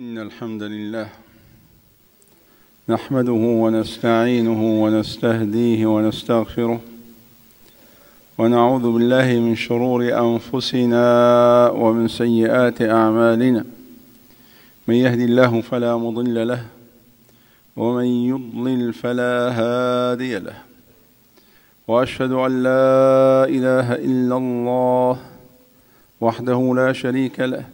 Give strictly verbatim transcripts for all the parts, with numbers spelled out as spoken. إن الحمد لله نحمده ونستعينه ونستهديه ونستغفره ونعوذ بالله من شرور أنفسنا ومن سيئات أعمالنا من يهدي الله فلا مضل له ومن يضلل فلا هادي له وأشهد أن لا إله إلا الله وحده لا شريك له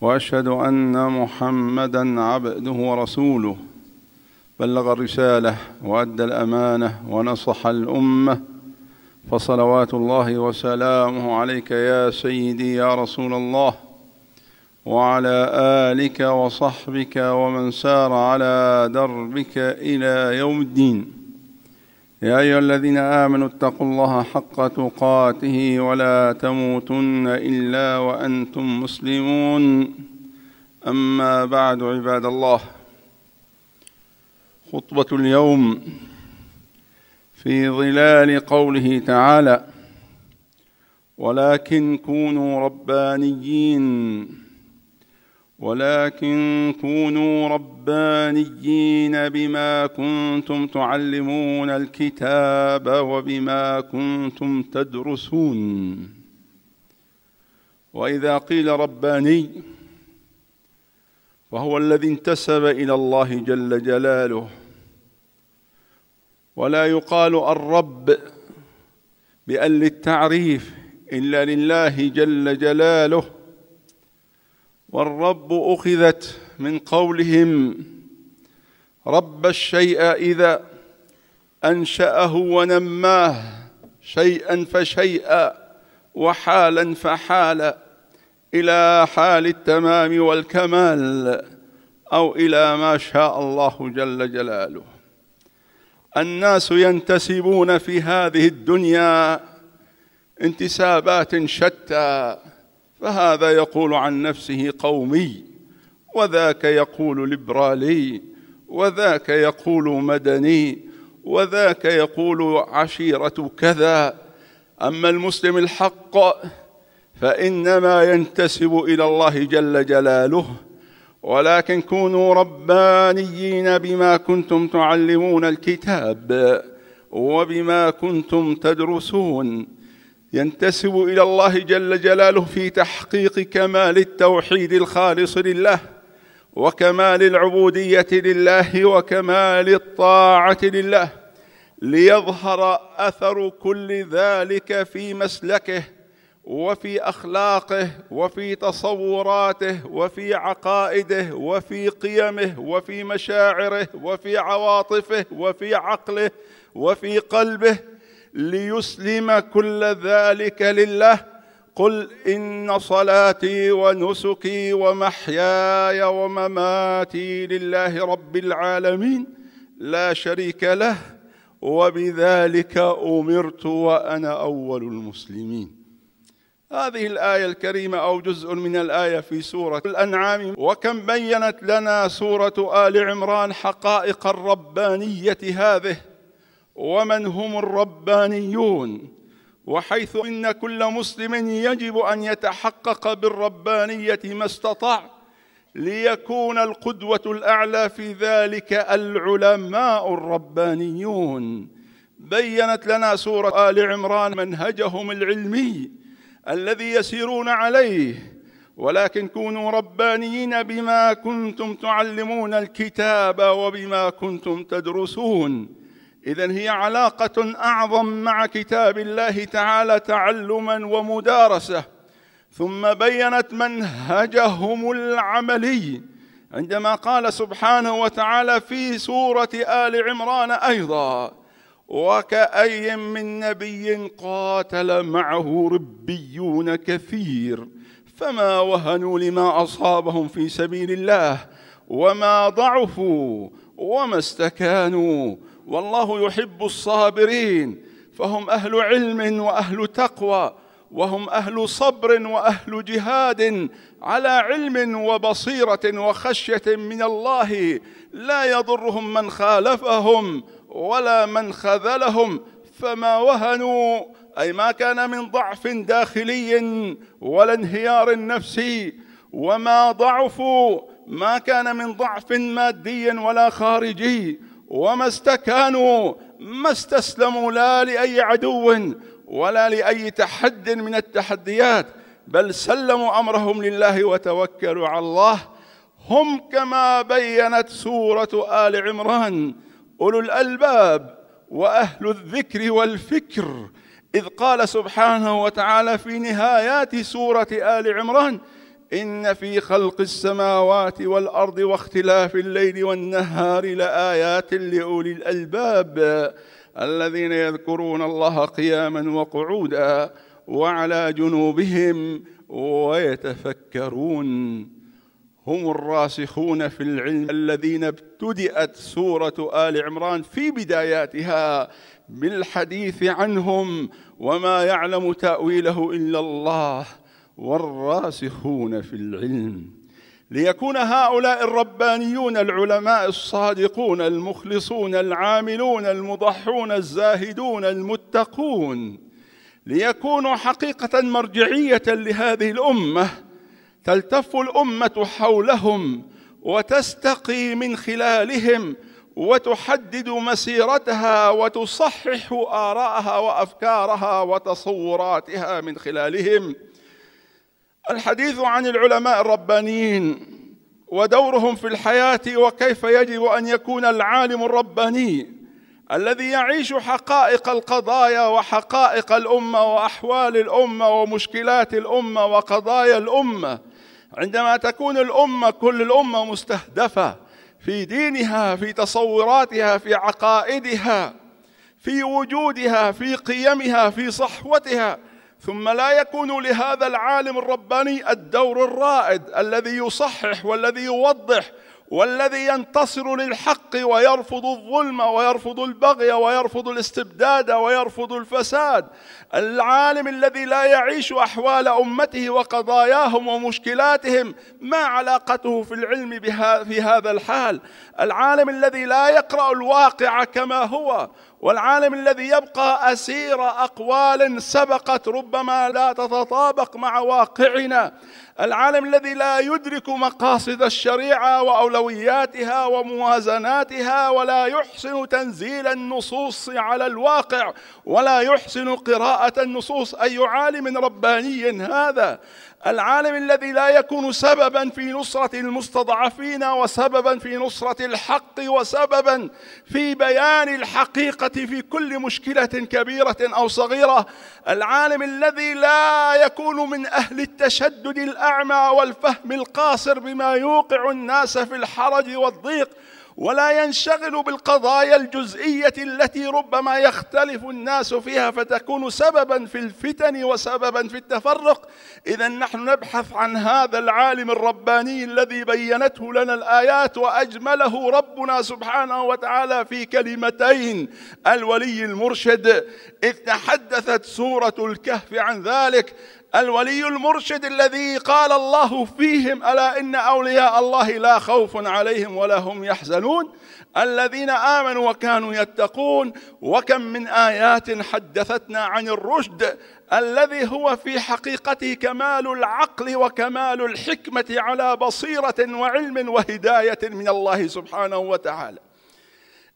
وأشهد أن محمدًا عبده ورسوله بلغ الرسالة وأدى الأمانة ونصح الأمة فصلوات الله وسلامه عليك يا سيدي يا رسول الله وعلى آلك وصحبك ومن سار على دربك إلى يوم الدين. يا أيها الذين آمنوا اتقوا الله حق تقاته ولا تموتن إلا وأنتم مسلمون. أما بعد، عباد الله، خطبة اليوم في ظلال قوله تعالى: ولكن كونوا ربانيين ولكن كونوا ربانيين بما كنتم تعلمون الكتاب وبما كنتم تدرسون. وإذا قيل رباني فهو الذي انتسب إلى الله جل جلاله، ولا يقال الرب بأل التعريف إلا لله جل جلاله. والرب أخذت من قولهم رب الشيء إذا أنشأه ونماه شيئا فشيئا وحالا فحالا إلى حال التمام والكمال، أو إلى ما شاء الله جل جلاله. الناس ينتسبون في هذه الدنيا انتسابات شتى، فهذا يقول عن نفسه قومي، وذاك يقول ليبرالي، وذاك يقول مدني، وذاك يقول عشيرة كذا. أما المسلم الحق فإنما ينتسب إلى الله جل جلاله. ولكن كونوا ربانيين بما كنتم تعلمون الكتاب وبما كنتم تدرسون. ينتسب إلى الله جل جلاله في تحقيق كمال التوحيد الخالص لله، وكمال العبودية لله، وكمال الطاعة لله، ليظهر أثر كل ذلك في مسلكه وفي أخلاقه وفي تصوراته وفي عقائده وفي قيمه وفي مشاعره وفي عواطفه وفي عقله وفي قلبه، ليسلم كل ذلك لله. قل إن صلاتي ونسكي ومحياي ومماتي لله رب العالمين لا شريك له وبذلك أمرت وأنا أول المسلمين. هذه الآية الكريمة أو جزء من الآية في سورة الأنعام. وكم بيّنت لنا سورة آل عمران حقائق الربانية هذه، ومن هم الربانيون، وحيث إن كل مسلم يجب أن يتحقق بالربانية ما استطاع، ليكون القدوة الأعلى في ذلك العلماء الربانيون. بيّنت لنا سورة آل عمران منهجهم العلمي الذي يسيرون عليه. ولكن كونوا ربانيين بما كنتم تعلمون الكتاب وبما كنتم تدرسون. إذن هي علاقة أعظم مع كتاب الله تعالى تعلما ومدارسة. ثم بيّنت منهجهم العملي عندما قال سبحانه وتعالى في سورة آل عمران أيضا: وكأي من نبي قاتل معه ربيون كثير فما وهنوا لما أصابهم في سبيل الله وما ضعفوا وما استكانوا والله يحب الصابرين. فهم أهل علم وأهل تقوى، وهم أهل صبر وأهل جهاد على علم وبصيرة وخشية من الله، لا يضرهم من خالفهم ولا من خذلهم. فما وهنوا أي ما كان من ضعف داخلي ولا انهيار نفسي، وما ضعفوا ما كان من ضعف مادي ولا خارجي، وما استكانوا ما استسلموا لا لأي عدو ولا لأي تحد من التحديات، بل سلموا أمرهم لله وتوكلوا على الله. هم كما بيّنت سورة آل عمران أولو الألباب وأهل الذكر والفكر، إذ قال سبحانه وتعالى في نهايات سورة آل عمران: إن في خلق السماوات والأرض واختلاف الليل والنهار لآيات لأولي الألباب الذين يذكرون الله قياما وقعودا وعلى جنوبهم ويتفكرون. هم الراسخون في العلم الذين ابتدأت سورة آل عمران في بداياتها بالحديث عنهم وما يعلم تأويله إلا الله، والراسخون في العلم، ليكون هؤلاء الربانيون العلماء الصادقون المخلصون العاملون المضحون الزاهدون المتقون، ليكونوا حقيقة مرجعية لهذه الأمة، تلتف الأمة حولهم وتستقي من خلالهم وتحدد مسيرتها وتصحح آراءها وأفكارها وتصوراتها من خلالهم. الحديث عن العلماء الربانيين ودورهم في الحياة، وكيف يجب أن يكون العالم الرباني الذي يعيش حقائق القضايا وحقائق الأمة وأحوال الأمة ومشكلات الأمة وقضايا الأمة. عندما تكون الأمة كل الأمة مستهدفة في دينها، في تصوراتها، في عقائدها، في وجودها، في قيمها، في صحوتها، ثم لا يكون لهذا العالم الرباني الدور الرائد الذي يصحح والذي يوضح والذي ينتصر للحق ويرفض الظلم ويرفض البغي ويرفض الاستبداد ويرفض الفساد. العالم الذي لا يعيش أحوال أمته وقضاياهم ومشكلاتهم، ما علاقته في العلم بها في هذا الحال؟ العالم الذي لا يقرأ الواقع كما هو، والعالم الذي يبقى أسير أقوال سبقت ربما لا تتطابق مع واقعنا، العالم الذي لا يدرك مقاصد الشريعة وأولوياتها وموازناتها، ولا يحسن تنزيل النصوص على الواقع، ولا يحسن قراءة النصوص. أي عالم رباني هذا؟ العالم الذي لا يكون سببا في نصرة المستضعفين وسببا في نصرة الحق وسببا في بيان الحقيقة في كل مشكلة كبيرة أو صغيرة، العالم الذي لا يكون من أهل التشدد الأعمى والفهم القاصر بما يوقع الناس في الحرج والضيق، ولا ينشغل بالقضايا الجزئية التي ربما يختلف الناس فيها فتكون سببا في الفتن وسببا في التفرق. إذن نحن نبحث عن هذا العالم الرباني الذي بيّنته لنا الآيات وأجمله ربنا سبحانه وتعالى في كلمتين: الولي المرشد. إذ تحدثت سورة الكهف عن ذلك، الولي المرشد الذي قال الله فيهم: ألا إن أولياء الله لا خوف عليهم ولا هم يحزنون الذين آمنوا وكانوا يتقون. وكم من آيات حدثتنا عن الرشد الذي هو في حقيقته كمال العقل وكمال الحكمة على بصيرة وعلم وهداية من الله سبحانه وتعالى.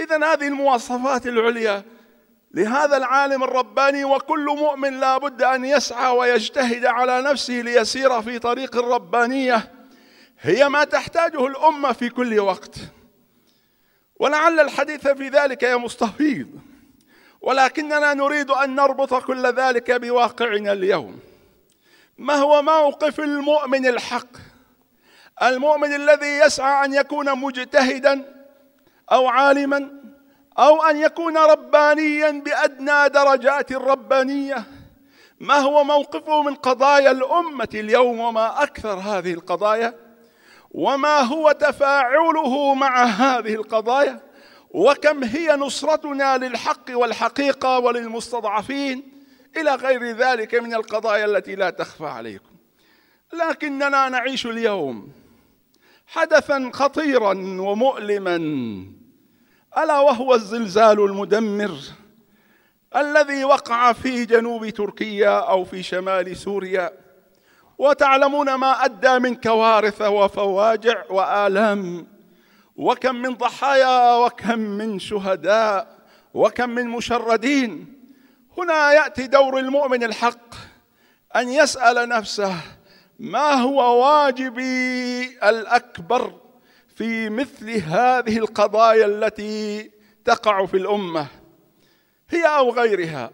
إذن هذه المواصفات العليا لهذا العالم الرباني، وكل مؤمن لا بد أن يسعى ويجتهد على نفسه ليسير في طريق الربانية. هي ما تحتاجه الأمة في كل وقت، ولعل الحديث في ذلك يا مستفيض، ولكننا نريد أن نربط كل ذلك بواقعنا اليوم. ما هو موقف المؤمن الحق، المؤمن الذي يسعى أن يكون مجتهدا أو عالما أو أن يكون ربانياً بأدنى درجات الربانية؟ ما هو موقفه من قضايا الأمة اليوم، وما أكثر هذه القضايا، وما هو تفاعله مع هذه القضايا، وكم هي نصرتنا للحق والحقيقة وللمستضعفين، إلى غير ذلك من القضايا التي لا تخفى عليكم. لكننا نعيش اليوم حدثاً خطيراً ومؤلماً، ألا وهو الزلزال المدمر الذي وقع في جنوب تركيا أو في شمال سوريا، وتعلمون ما أدى من كوارث وفواجع وآلام، وكم من ضحايا وكم من شهداء وكم من مشردين. هنا يأتي دور المؤمن الحق أن يسأل نفسه: ما هو واجبي الأكبر في مثل هذه القضايا التي تقع في الأمة، هي أو غيرها؟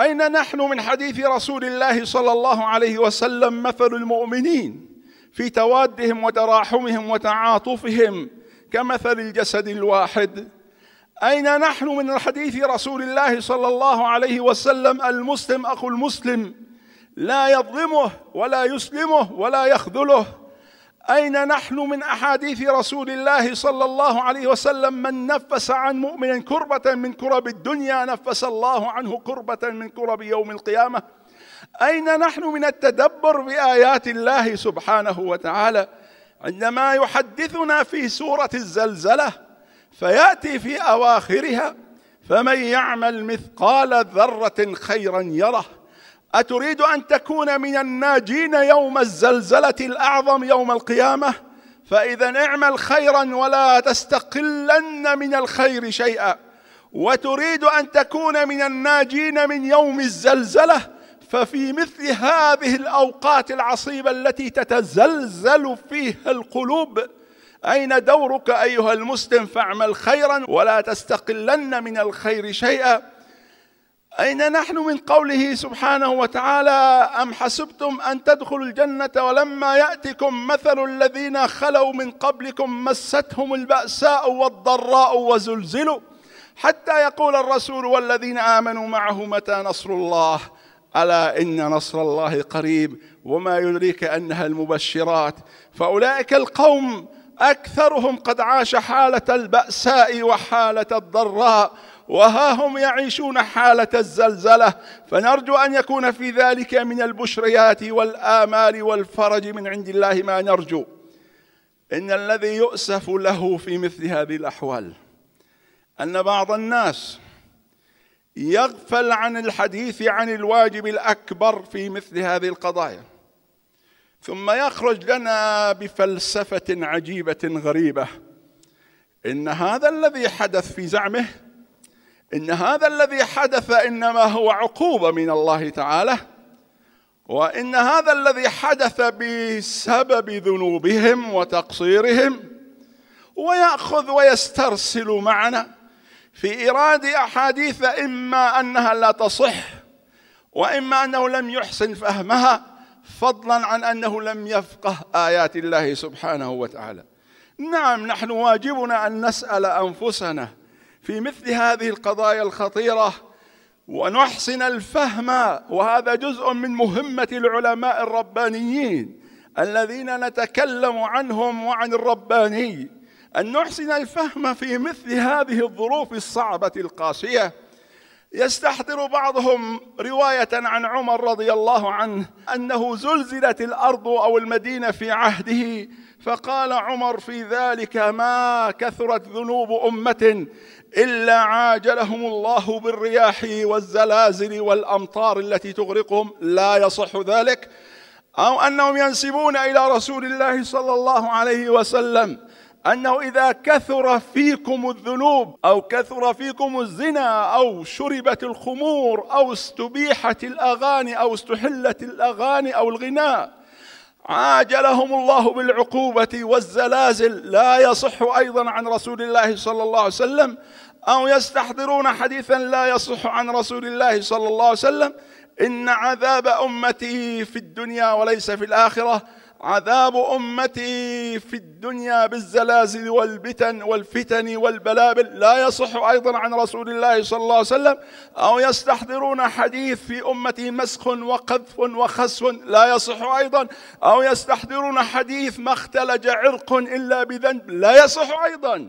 أين نحن من حديث رسول الله صلى الله عليه وسلم: مثل المؤمنين في توادهم وتراحمهم وتعاطفهم كمثل الجسد الواحد؟ أين نحن من حديث رسول الله صلى الله عليه وسلم: المسلم أخو المسلم لا يظلمه ولا يسلمه ولا يخذله؟ أين نحن من أحاديث رسول الله صلى الله عليه وسلم: من نفس عن مؤمن كربة من كرب الدنيا نفس الله عنه كربة من كرب يوم القيامة؟ أين نحن من التدبر بآيات الله سبحانه وتعالى عندما يحدثنا في سورة الزلزلة فيأتي في أواخرها: فمن يعمل مثقال ذرة خيرا يره؟ أتريد أن تكون من الناجين يوم الزلزلة الأعظم يوم القيامة؟ فإذا اعمل خيرا ولا تستقلن من الخير شيئا. وتريد أن تكون من الناجين من يوم الزلزلة، ففي مثل هذه الأوقات العصيبة التي تتزلزل فيها القلوب أين دورك أيها المسلم؟ فاعمل خيرا ولا تستقلن من الخير شيئا. أين نحن من قوله سبحانه وتعالى: أم حسبتم أن تدخلوا الجنة ولما يأتكم مثل الذين خلوا من قبلكم مستهم البأساء والضراء وزلزلوا حتى يقول الرسول والذين آمنوا معه متى نصر الله ألا إن نصر الله قريب وما يدريك أنها المبشرات. فأولئك القوم أكثرهم قد عاش حالة البأساء وحالة الضراء، وها هم يعيشون حالة الزلزلة، فنرجو أن يكون في ذلك من البشريات والآمال والفرج من عند الله ما نرجو. إن الذي يؤسف له في مثل هذه الأحوال أن بعض الناس يغفل عن الحديث عن الواجب الأكبر في مثل هذه القضايا، ثم يخرج لنا بفلسفة عجيبة غريبة: إن هذا الذي حدث في زعمه، إن هذا الذي حدث إنما هو عقوبة من الله تعالى، وإن هذا الذي حدث بسبب ذنوبهم وتقصيرهم، ويأخذ ويسترسل معنا في إرادة أحاديث إما أنها لا تصح، وإما أنه لم يحسن فهمها، فضلا عن أنه لم يفقه آيات الله سبحانه وتعالى. نعم، نحن واجبنا أن نسأل أنفسنا في مثل هذه القضايا الخطيرة ونحسن الفهم، وهذا جزء من مهمة العلماء الربانيين الذين نتكلم عنهم وعن الرباني، أن نحسن الفهم في مثل هذه الظروف الصعبة القاسية. يستحضر بعضهم رواية عن عمر رضي الله عنه أنه زلزلت الأرض أو المدينة في عهده، فقال عمر في ذلك: ما كثرت ذنوب أمة إلا عاجلهم الله بالرياح والزلازل والأمطار التي تغرقهم، لا يصح ذلك. أو أنهم ينسبون إلى رسول الله صلى الله عليه وسلم أنه إذا كثر فيكم الذنوب أو كثر فيكم الزنا أو شربت الخمور أو استبيحت الأغاني أو استحلت الأغاني أو الغناء عاجلهم الله بالعقوبة والزلازل، لا يصح أيضا عن رسول الله صلى الله عليه وسلم. أو يستحضرون حديثا لا يصح عن رسول الله صلى الله عليه وسلم: إن عذاب أمتي في الدنيا وليس في الآخرة، عذاب أمتي في الدنيا بالزلازل والبتن والفتن والبلابل، لا يصح أيضا عن رسول الله صلى الله عليه وسلم. أو يستحضرون حديث في أمتي مسخ وقذف وخسو، لا يصح أيضا. أو يستحضرون حديث ما اختلج عرق إلا بذنب، لا يصح أيضا.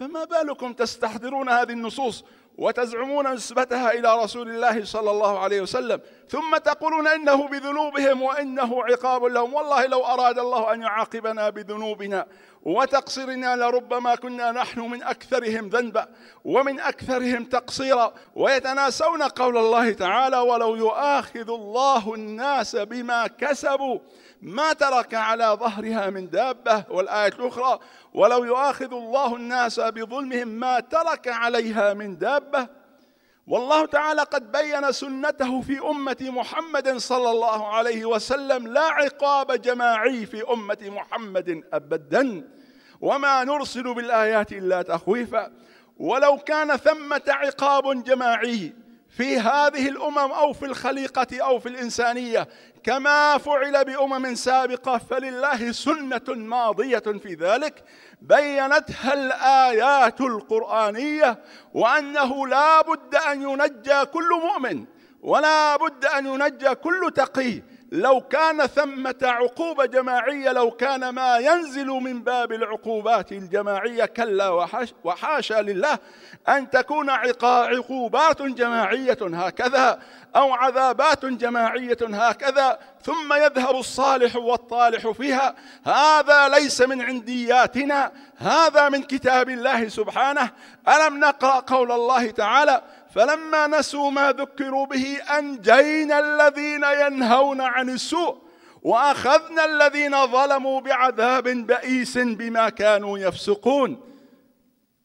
فما بالكم تستحضرون هذه النصوص وتزعمون نسبتها إلى رسول الله صلى الله عليه وسلم، ثم تقولون إنه بذنوبهم وإنه عقاب لهم. والله لو أراد الله أن يعاقبنا بذنوبنا وتقصيرنا لربما كنا نحن من أكثرهم ذنبا ومن أكثرهم تقصيرا، ويتناسون قول الله تعالى: ولو يؤاخذ الله الناس بما كسبوا ما ترك على ظهرها من دابة. والآية الأخرى: ولو يؤاخذ الله الناس بظلمهم ما ترك عليها من دابة. والله تعالى قد بين سنته في أمة محمد صلى الله عليه وسلم، لا عقاب جماعي في أمة محمد أبدا، وما نرسل بالآيات إلا تخويفا. ولو كان ثمة عقاب جماعي في هذه الأمم أو في الخليقة أو في الإنسانية كما فعل بأمم سابقة، فلله سنة ماضية في ذلك بيّنتها الآيات القرآنية، وأنه لا بد أن ينجى كل مؤمن ولا بد أن ينجى كل تقي. لو كان ثمة عقوبة جماعية، لو كان ما ينزل من باب العقوبات الجماعية، كلا وحاشا لله أن تكون عقوبات جماعية هكذا أو عذابات جماعية هكذا ثم يذهب الصالح والطالح فيها. هذا ليس من عندياتنا، هذا من كتاب الله سبحانه. ألم نقرأ قول الله تعالى: فلما نسوا ما ذكروا به أنجينا الذين ينهون عن السوء وأخذنا الذين ظلموا بعذاب بئيس بما كانوا يفسقون.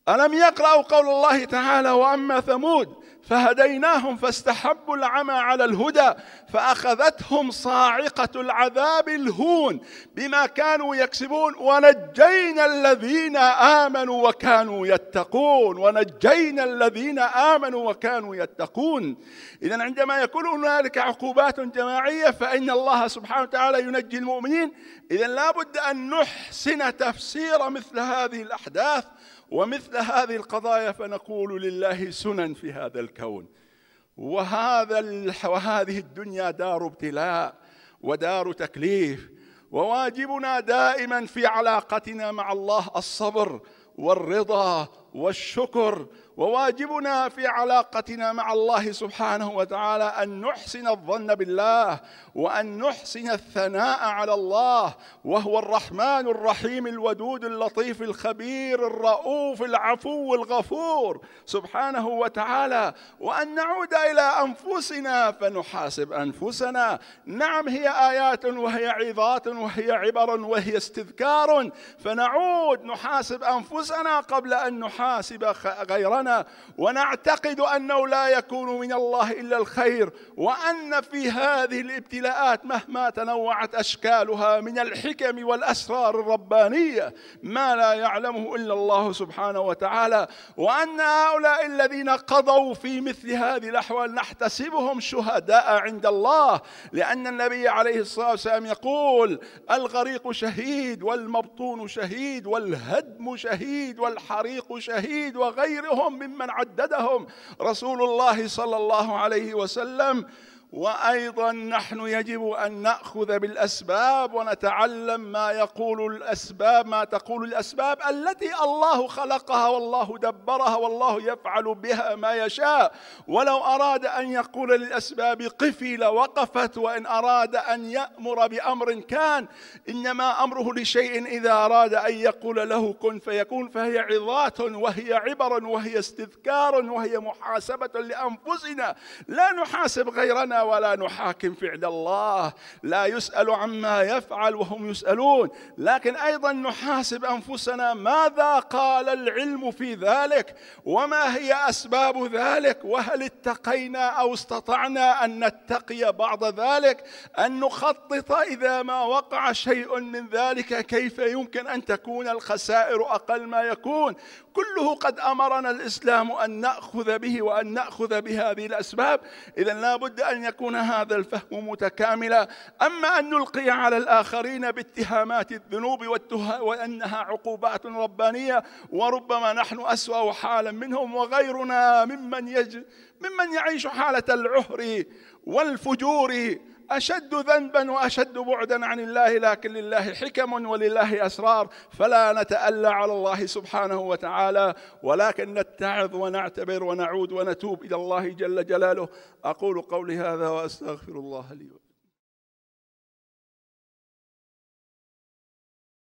ألم يقرأوا قول الله تعالى: وأما ثمود فهديناهم فاستحبوا العمى على الهدى فأخذتهم صاعقة العذاب الهون بما كانوا يكسبون ونجينا الذين آمنوا وكانوا يتقون. ونجينا الذين آمنوا وكانوا يتقون. إذن عندما يكون هنالك عقوبات جماعية فإن الله سبحانه وتعالى ينجي المؤمنين. إذن لا بد أن نحسن تفسير مثل هذه الأحداث ومثل هذه القضايا، فنقول لله سنن في هذا الكون. وهذا وهذه الدنيا دار ابتلاء ودار تكليف، وواجبنا دائما في علاقتنا مع الله الصبر والرضا والشكر. وواجبنا في علاقتنا مع الله سبحانه وتعالى أن نحسن الظن بالله وأن نحسن الثناء على الله، وهو الرحمن الرحيم الودود اللطيف الخبير الرؤوف العفو الغفور سبحانه وتعالى. وأن نعود إلى أنفسنا فنحاسب أنفسنا. نعم، هي آيات وهي عظات وهي عبر وهي استذكار، فنعود نحاسب أنفسنا قبل أن نحاسب غيرنا، ونعتقد أنه لا يكون من الله إلا الخير، وأن في هذه الابتلاءات مهما تنوعت أشكالها من الحكم والأسرار الربانية ما لا يعلمه إلا الله سبحانه وتعالى، وأن هؤلاء الذين قضوا في مثل هذه الأحوال نحتسبهم شهداء عند الله، لأن النبي عليه الصلاة والسلام يقول: الغريق شهيد والمبطون شهيد والهدم شهيد والحريق شهيد، وغيرهم ممن عددهم رسول الله صلى الله عليه وسلم. وأيضا نحن يجب أن نأخذ بالأسباب ونتعلم ما يقول الأسباب ما تقول الأسباب التي الله خلقها والله دبرها والله يفعل بها ما يشاء. ولو أراد أن يقول للأسباب قفي لوقفت، وإن أراد أن يأمر بأمر كان، إنما أمره لشيء إذا أراد أن يقول له كن فيكون. فهي عظات وهي عبر وهي استذكار وهي محاسبة لأنفسنا. لا نحاسب غيرنا ولا نحاكم فعل الله، لا يسأل عما يفعل وهم يسألون. لكن أيضا نحاسب أنفسنا، ماذا قال العلم في ذلك وما هي أسباب ذلك، وهل اتقينا أو استطعنا أن نتقي بعض ذلك، أن نخطط إذا ما وقع شيء من ذلك كيف يمكن أن تكون الخسائر أقل ما يكون. كله قد أمرنا الإسلام أن نأخذ به وأن نأخذ بهذه الأسباب. إذن لا بد أن يكون هذا الفهم متكاملا. أما أن نلقي على الآخرين باتهامات الذنوب وأنها عقوبات ربانية، وربما نحن أسوأ حالا منهم، وغيرنا ممن, يج... ممن يعيش حالة العهر والفجور أشد ذنبا وأشد بعدا عن الله، لكن لله حكم ولله أسرار، فلا نتألى على الله سبحانه وتعالى، ولكن نتعظ ونعتبر ونعود ونتوب إلى الله جل جلاله. أقول قولي هذا وأستغفر الله لي.